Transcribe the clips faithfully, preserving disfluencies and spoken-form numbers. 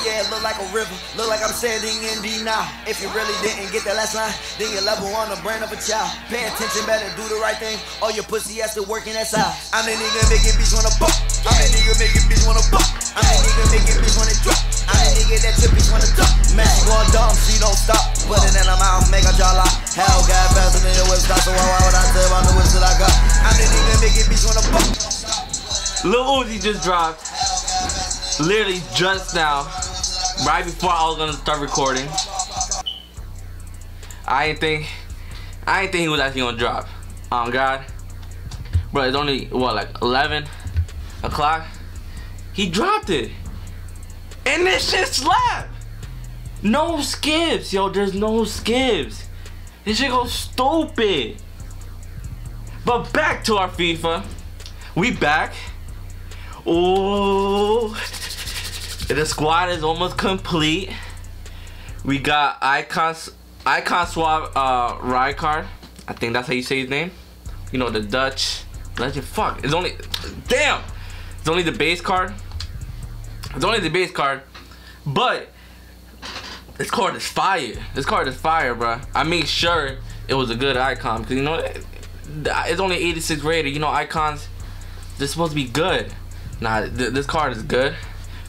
yeah, it look like a river. Look like I'm standing in D now. If you really didn't get that last line, then you're level on the brain of a child. Pay attention, better do the right thing, or your pussy has to work in that side. I'm the nigga making bitch wanna buck. I'm the nigga making bitch wanna buck. I'm the nigga making bitch wanna drop. I'm the nigga that your bitch wanna duck. Man, she going dumb, she don't stop. Put it in her mouth, make her jaw lock. Hell, got faster than the whip stop, so why, why would I tell about the whips till I got? I'm the nigga making bitch wanna buck. Lil Uzi just dropped, literally just now, right before I was gonna start recording. I didn't think, I didn't think he was actually gonna drop. Oh um, God, bro, it's only what, like eleven o'clock. He dropped it, and this shit slapped. No skips, yo. There's no skips. This shit goes stupid. But back to our FIFA. We back. Oh, the squad is almost complete. We got Icon, Icon Swap, uh, Rijkaard. I think that's how you say his name. You know, the Dutch legend. Fuck, it's only, damn, it's only the base card. It's only the base card, but this card is fire. This card is fire, bro. I made sure it was a good icon because you know it's only eighty-six rated. You know, icons, they're supposed to be good. Nah, th this card is good.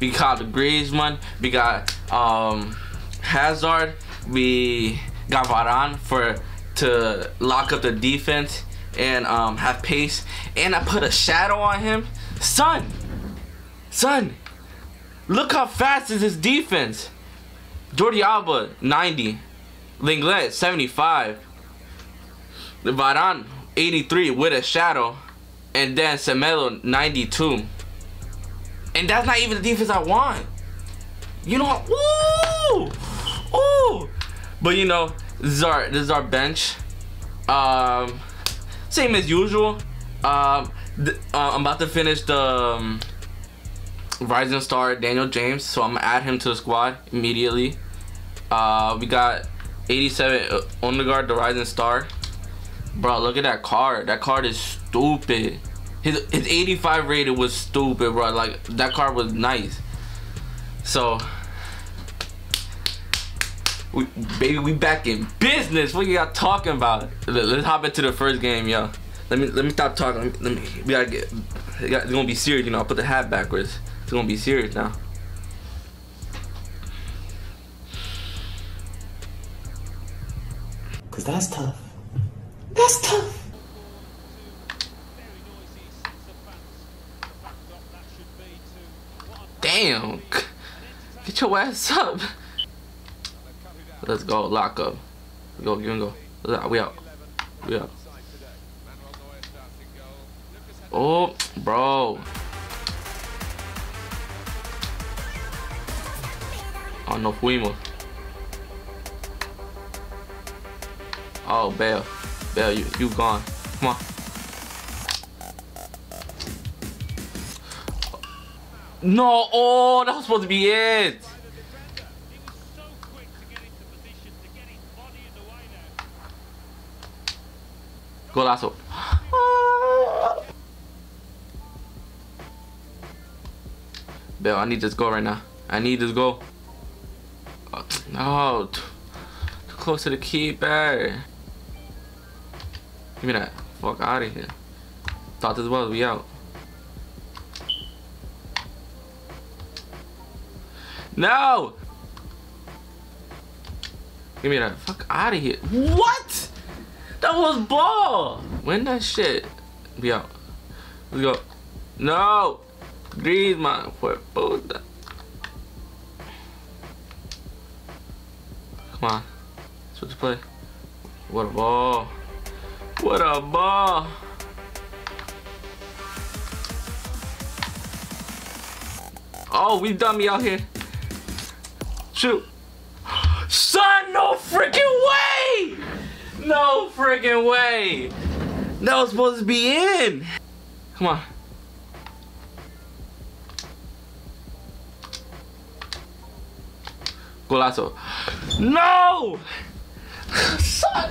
We got the Griezmann, we got um, Hazard, we got Varane for to lock up the defense and um, have pace. And I put a shadow on him. Son, son, look how fast is his defense. Jordi Alba ninety, Lenglet seventy-five, Varane eighty-three with a shadow, and then Semedo ninety-two. And that's not even the defense I want. You know, ooh, ooh. But you know, this is our, this is our bench. Um, same as usual. Um, th uh, I'm about to finish the um, Rising Star Daniel James, so I'm gonna add him to the squad immediately. Uh, we got eighty-seven Odegaard, the Rising Star. Bro, look at that card. That card is stupid. His, his eighty-five rated was stupid, bro. Like, that card was nice. So, we, baby, we back in business. What you got talking about? Let's hop into the first game, yo. Let me let me stop talking. Let me, let me we gotta get. It's gonna be serious, you know. I put the hat backwards. It's gonna be serious now. Cause that's tough. That's tough. Damn, get your ass up. Let's go, lock up. Go, give and go. We out. We out. Oh, bro. Oh, no fuimos. Oh, Bell. Bell, you, you gone. Come on. No, oh, that was supposed to be it. Golazo. Bill, I need this goal right now. I need this goal. Oh, no, too close to the keeper. Give me that. Fuck out of here. Thought this was, we out. No! Give me that. Fuck out of here. What? That was ball. Win that shit. Be out. Let's go. No. Griezmann. Come on. Switch play. What a ball. What a ball. Oh, we dummy out here. Shoot. Son, no freaking way! No freaking way! That was supposed to be in! Come on. Golazo. No! Son!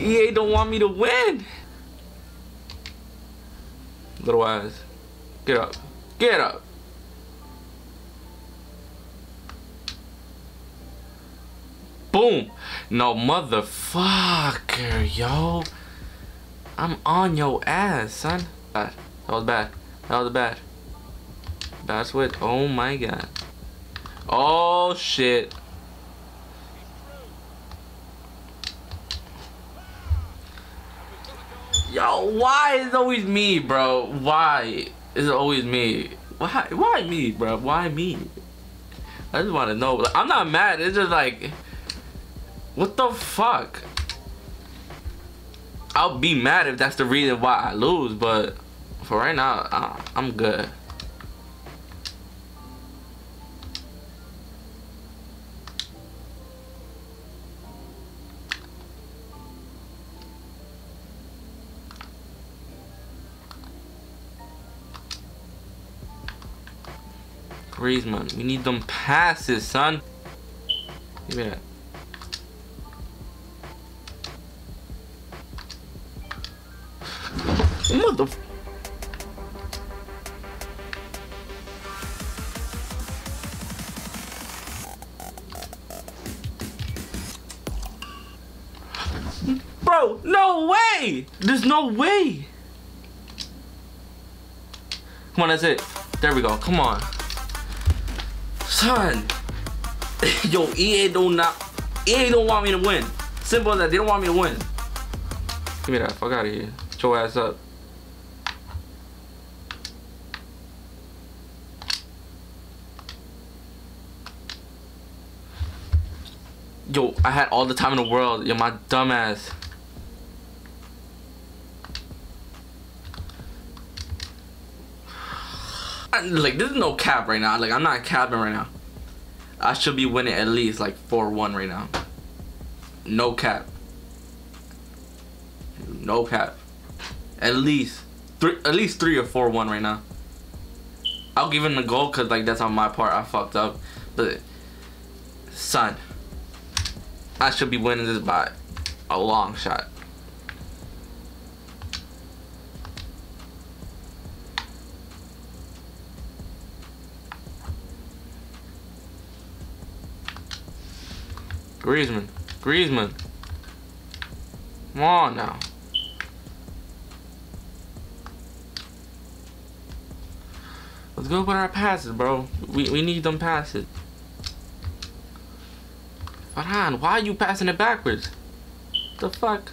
E A don't want me to win! Little ass. Get up. Get up. Boom. No motherfucker, yo. I'm on your ass, son. That was bad. That was bad. That's what. Oh my god. Oh shit. Yo, why is it always me, bro? Why is it always me? Why? Why me, bro? Why me? I just want to know. I'm not mad. It's just like, what the fuck? I'll be mad if that's the reason why I lose, but for right now, I'm good. Griezmann, we need them passes, son. Give me that. What the f- Bro, no way! There's no way! Come on, that's it. There we go, come on. Son, yo, E A do not, E A don't want me to win. Simple as that, they don't want me to win. Give me that, fuck out of here. Get your ass up. Yo, I had all the time in the world. Yo, my dumb ass. Like, this is no cap right now. Like, I'm not capping right now. I should be winning at least like four one right now. No cap. No cap. At least three, at least three or four one right now. I'll give him the goal because like that's on my part. I fucked up, but son, I should be winning this by a long shot. Griezmann, Griezmann, come on now. Let's go with our passes, bro. We, we need them passes. Varane, why are you passing it backwards? The fuck?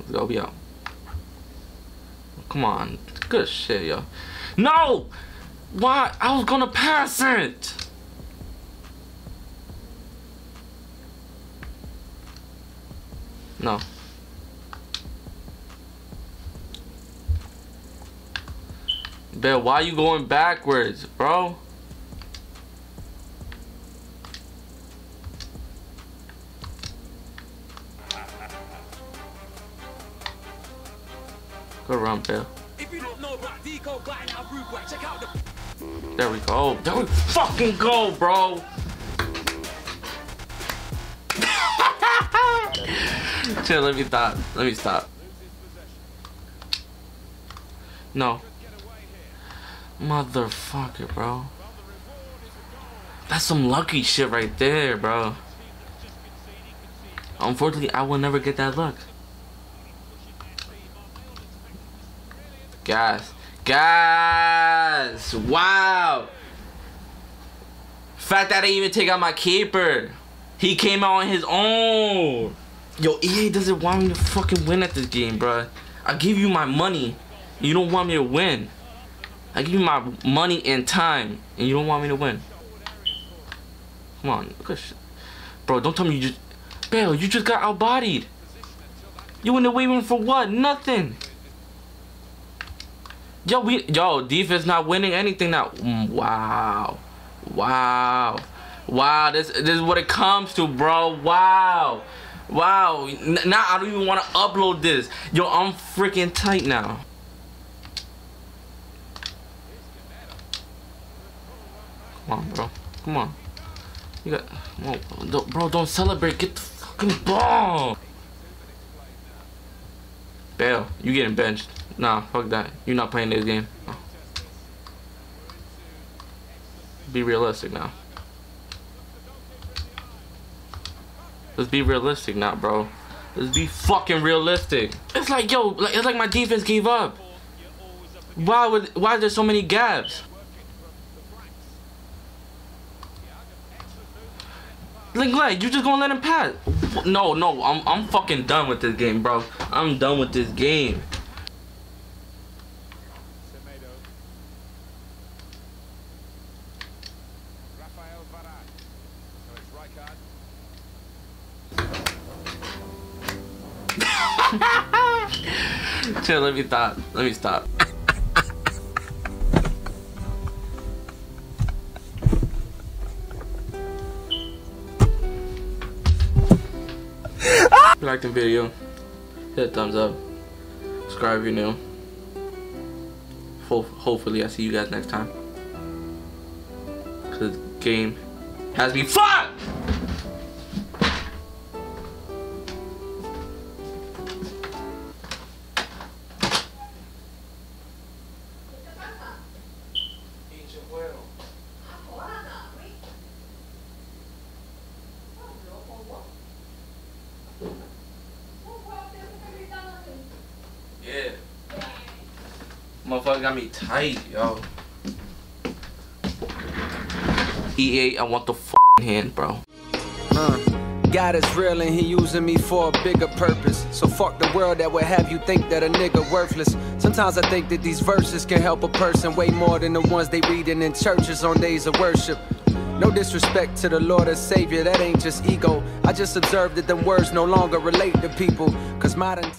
Let's go, be out. Come on, good shit, yo. No! Why? I was gonna pass it! No. Bill, why are you going backwards, bro? Good run, Bill. If you don't know about Deco Glide out group work, check out the... There we go. There we fucking go, bro. Chill, let me stop. Let me stop. No. Motherfucker, bro. That's some lucky shit right there, bro. Unfortunately, I will never get that luck. Guys. Guys, wow. Fact that I didn't even take out my keeper. He came out on his own. Yo, E A doesn't want me to fucking win at this game, bruh. I give you my money. You don't want me to win. I give you my money and time, and you don't want me to win. Come on, look at shit. Bro, don't tell me you just... Bro, you just got outbodied. You in the waiting for what? Nothing. Yo, we, yo, defense not winning anything now. Wow, wow, wow. This, this is what it comes to, bro. Wow, wow. N now I don't even want to upload this. Yo, I'm freaking tight now. Come on, bro. Come on. You got, whoa, don't, bro. Don't celebrate. Get the fucking ball. Bale, you getting benched. Nah, fuck that. You're not playing this game. Oh. be realistic now. Let's be realistic now, bro. Let's be fucking realistic. It's like, yo, like, it's like my defense gave up. Why would, why is there so many gaps? Lenglet, you just gonna let him pass? No, no, I'm, I'm fucking done with this game, bro. I'm done with this game. Semedo. Rafael Varane. So it's Rijkaard. Chill, let me stop. Let me stop. If you like the video, hit a thumbs up. Subscribe if you're new. Ho hopefully, I see you guys next time. Cause the game has me fucked. Yeah. Motherfucker got me tight, yo. E A, I want the f***ing hand, bro. Uh, God is real and he using me for a bigger purpose. So fuck the world that would have you think that a nigga worthless. Sometimes I think that these verses can help a person way more than the ones they reading in churches on days of worship. No disrespect to the Lord and Savior, that ain't just ego. I just observed that them words no longer relate to people. Cause modern